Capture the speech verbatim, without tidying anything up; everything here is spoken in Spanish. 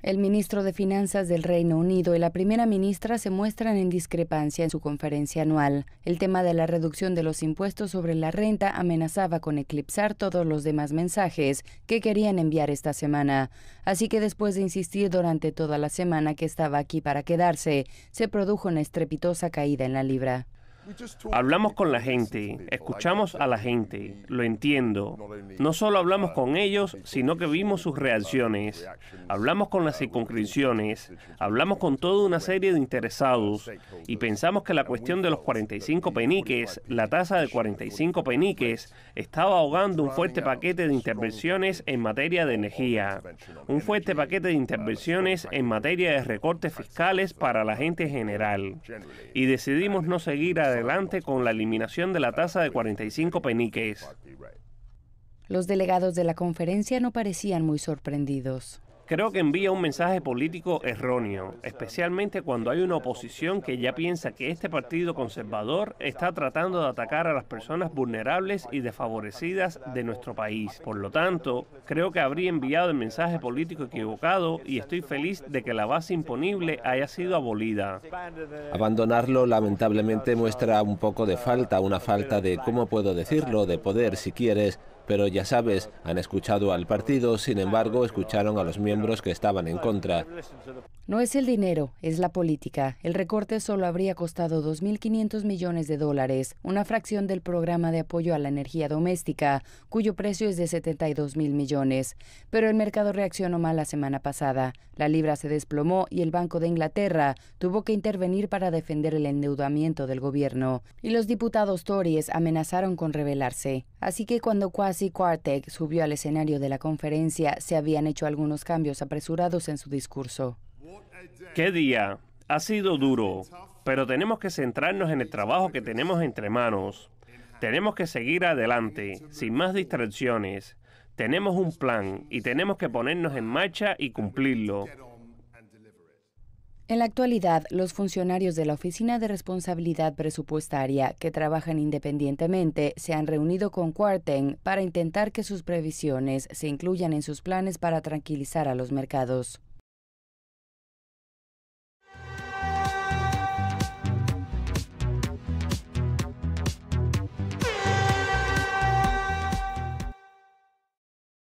El ministro de Finanzas del Reino Unido y la primera ministra se muestran en discrepancia en su conferencia anual. El tema de la reducción de los impuestos sobre la renta amenazaba con eclipsar todos los demás mensajes que querían enviar esta semana. Así que después de insistir durante toda la semana que estaba aquí para quedarse, se produjo una estrepitosa caída en la libra. Hablamos con la gente, escuchamos a la gente, lo entiendo. No solo hablamos con ellos, sino que vimos sus reacciones. Hablamos con las circunscripciones, hablamos con toda una serie de interesados y pensamos que la cuestión de los cuarenta y cinco peniques, la tasa de cuarenta y cinco peniques, estaba ahogando un fuerte paquete de intervenciones en materia de energía, un fuerte paquete de intervenciones en materia de recortes fiscales para la gente en general. Y decidimos no seguir adelante. adelante con la eliminación de la tasa de cuarenta y cinco peniques. Los delegados de la conferencia no parecían muy sorprendidos. Creo que envía un mensaje político erróneo, especialmente cuando hay una oposición que ya piensa que este partido conservador está tratando de atacar a las personas vulnerables y desfavorecidas de nuestro país. Por lo tanto, creo que habría enviado el mensaje político equivocado y estoy feliz de que la base imponible haya sido abolida. Abandonarlo, lamentablemente, muestra un poco de falta, una falta de, ¿cómo puedo decirlo?, de poder, si quieres. Pero ya sabes, han escuchado al partido, sin embargo, escucharon a los miembros que estaban en contra. No es el dinero, es la política. El recorte solo habría costado dos mil quinientos millones de dólares, una fracción del programa de apoyo a la energía doméstica, cuyo precio es de setenta y dos mil millones. Pero el mercado reaccionó mal la semana pasada. La libra se desplomó y el Banco de Inglaterra tuvo que intervenir para defender el endeudamiento del gobierno. Y los diputados Tories amenazaron con rebelarse. Así que cuando Kwasi Si Kwarteng subió al escenario de la conferencia, se habían hecho algunos cambios apresurados en su discurso. ¡Qué día! Ha sido duro, pero tenemos que centrarnos en el trabajo que tenemos entre manos. Tenemos que seguir adelante, sin más distracciones. Tenemos un plan y tenemos que ponernos en marcha y cumplirlo. En la actualidad, los funcionarios de la Oficina de Responsabilidad Presupuestaria, que trabajan independientemente, se han reunido con Kwarteng para intentar que sus previsiones se incluyan en sus planes para tranquilizar a los mercados.